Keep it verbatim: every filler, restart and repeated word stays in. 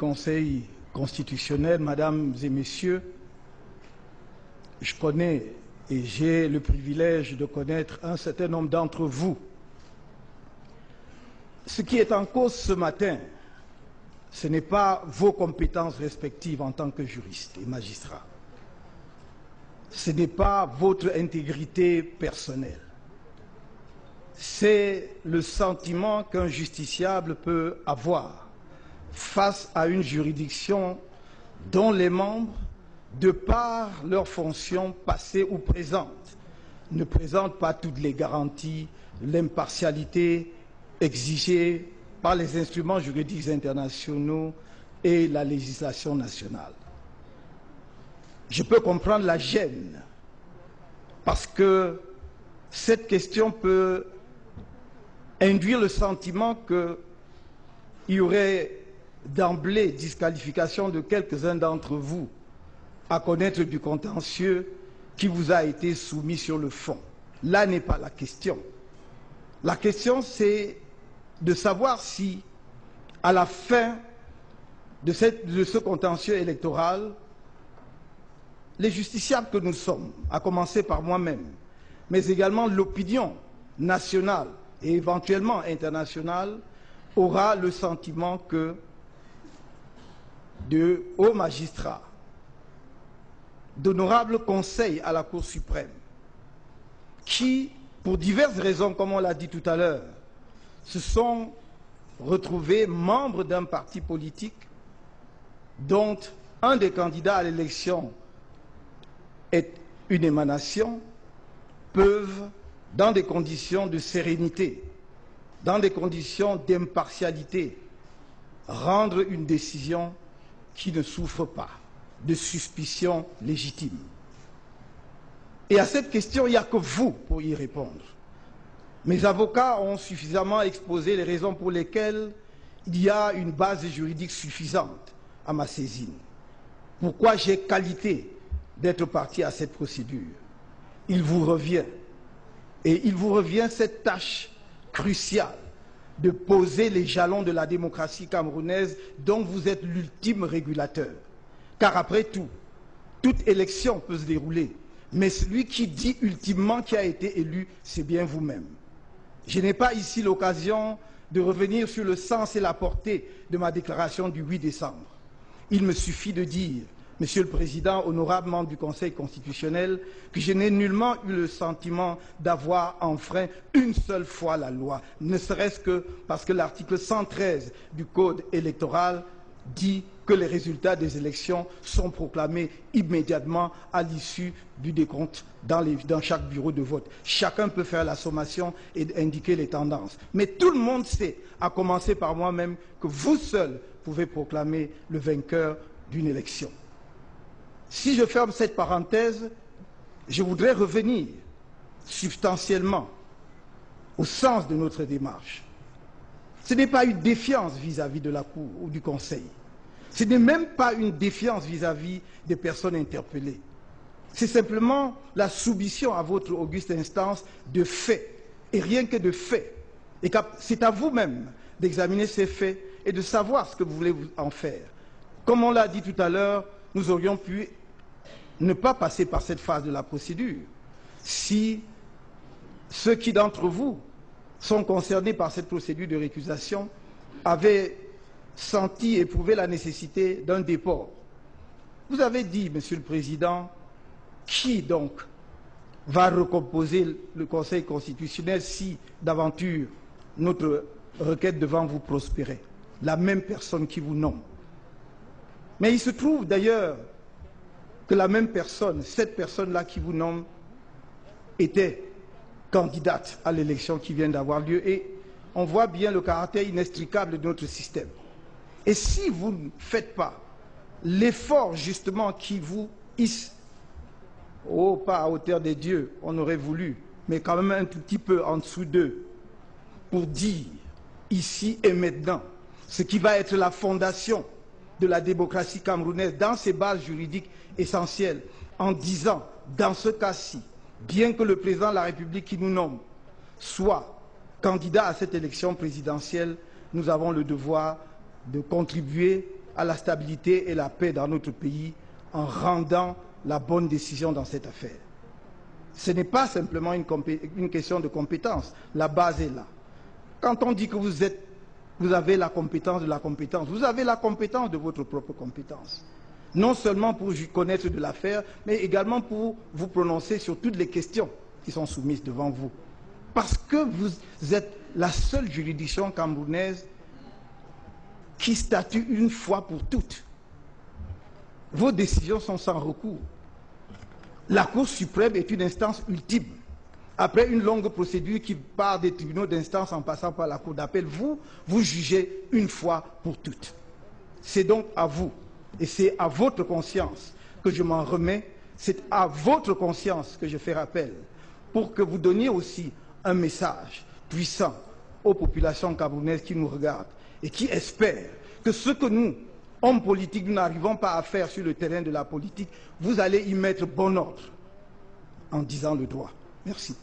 Conseil constitutionnel, mesdames et messieurs, je connais et j'ai le privilège de connaître un certain nombre d'entre vous. Ce qui est en cause ce matin, ce n'est pas vos compétences respectives en tant que juriste et magistrat. Ce n'est pas votre intégrité personnelle. C'est le sentiment qu'un justiciable peut avoir face à une juridiction dont les membres, de par leurs fonctions passées ou présentes, ne présentent pas toutes les garanties, l'impartialité exigée par les instruments juridiques internationaux et la législation nationale. Je peux comprendre la gêne, parce que cette question peut induire le sentiment qu'il y aurait d'emblée disqualification de quelques-uns d'entre vous à connaître du contentieux qui vous a été soumis sur le fond. Là n'est pas la question. La question, c'est de savoir si, à la fin de, cette, de ce contentieux électoral, les justiciables que nous sommes, à commencer par moi-même, mais également l'opinion nationale et éventuellement internationale, aura le sentiment que de hauts magistrats, d'honorables conseils à la Cour suprême, qui, pour diverses raisons, comme on l'a dit tout à l'heure, se sont retrouvés membres d'un parti politique dont un des candidats à l'élection est une émanation, peuvent, dans des conditions de sérénité, dans des conditions d'impartialité, rendre une décision qui ne souffre pas de suspicion légitime. Et à cette question, il n'y a que vous pour y répondre. Mes avocats ont suffisamment exposé les raisons pour lesquelles il y a une base juridique suffisante à ma saisine. Pourquoi j'ai qualité d'être partie à cette procédure. Il vous revient, et il vous revient cette tâche cruciale de poser les jalons de la démocratie camerounaise dont vous êtes l'ultime régulateur. Car après tout, toute élection peut se dérouler, mais celui qui dit ultimement qui a été élu, c'est bien vous-même. Je n'ai pas ici l'occasion de revenir sur le sens et la portée de ma déclaration du huit décembre. Il me suffit de dire, Monsieur le Président, honorable membre du Conseil constitutionnel, que je n'ai nullement eu le sentiment d'avoir enfreint une seule fois la loi, ne serait-ce que parce que l'article cent treize du Code électoral dit que les résultats des élections sont proclamés immédiatement à l'issue du décompte dans, les, dans chaque bureau de vote. Chacun peut faire la sommation et indiquer les tendances. Mais tout le monde sait, à commencer par moi-même, que vous seul pouvez proclamer le vainqueur d'une élection. Si je ferme cette parenthèse, je voudrais revenir substantiellement au sens de notre démarche. Ce n'est pas une défiance vis-à-vis de la Cour ou du Conseil. Ce n'est même pas une défiance vis-à-vis des personnes interpellées. C'est simplement la soumission à votre auguste instance de faits, et rien que de faits. Et c'est à vous-même d'examiner ces faits et de savoir ce que vous voulez en faire. Comme on l'a dit tout à l'heure, nous aurions pu ne pas passer par cette phase de la procédure si ceux qui d'entre vous sont concernés par cette procédure de récusation avaient senti et éprouvé la nécessité d'un déport. Vous avez dit, Monsieur le Président, qui donc va recomposer le Conseil constitutionnel si d'aventure notre requête devant vous prospérait? La même personne qui vous nomme. Mais il se trouve d'ailleurs que la même personne, cette personne-là qui vous nomme, était candidate à l'élection qui vient d'avoir lieu et on voit bien le caractère inextricable de notre système. Et si vous ne faites pas l'effort justement qui vous hisse, oh pas à hauteur des dieux, on aurait voulu, mais quand même un tout petit peu en dessous d'eux, pour dire ici et maintenant ce qui va être la fondation de la démocratie camerounaise dans ses bases juridiques essentielles, en disant, dans ce cas-ci, bien que le président de la République qui nous nomme soit candidat à cette élection présidentielle, nous avons le devoir de contribuer à la stabilité et la paix dans notre pays en rendant la bonne décision dans cette affaire. Ce n'est pas simplement une, une question de compétence. La base est là. Quand on dit que vous, êtes, vous avez la compétence de la compétence, vous avez la compétence de votre propre compétence. Non seulement pour connaître de l'affaire, mais également pour vous prononcer sur toutes les questions qui sont soumises devant vous. Parce que vous êtes la seule juridiction camerounaise qui statue une fois pour toutes. Vos décisions sont sans recours. La Cour suprême est une instance ultime. Après une longue procédure qui part des tribunaux d'instance en passant par la Cour d'appel, vous, vous jugez une fois pour toutes. C'est donc à vous, et c'est à votre conscience que je m'en remets, c'est à votre conscience que je fais appel, pour que vous donniez aussi un message puissant aux populations camerounaises qui nous regardent et qui espèrent que ce que nous, hommes politiques, nous n'arrivons pas à faire sur le terrain de la politique, vous allez y mettre bon ordre en disant le droit. Merci.